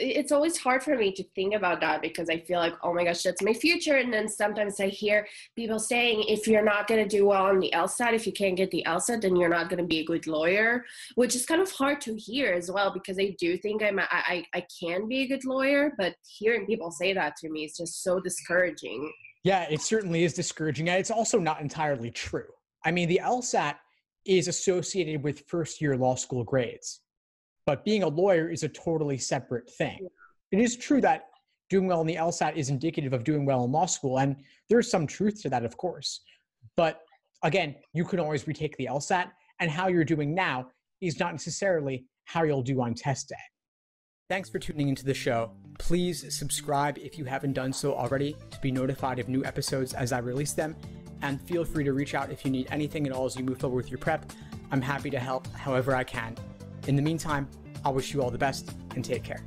it's always hard for me to think about that because I feel like, oh my gosh, that's my future. And then sometimes I hear people saying, if you're not going to do well on the LSAT, if you can't get the LSAT, then you're not going to be a good lawyer, which is kind of hard to hear as well, because I do think I can be a good lawyer, but hearing people say that to me is just so discouraging. Yeah, it certainly is discouraging. And it's also not entirely true. I mean, the LSAT is associated with first year law school grades, but being a lawyer is a totally separate thing. Yeah. It is true that doing well in the LSAT is indicative of doing well in law school, and there's some truth to that, of course. But again, you can always retake the LSAT, and how you're doing now is not necessarily how you'll do on test day. Thanks for tuning into the show. Please subscribe if you haven't done so already to be notified of new episodes as I release them, and feel free to reach out if you need anything at all as you move forward with your prep. I'm happy to help however I can. In the meantime, I wish you all the best and take care.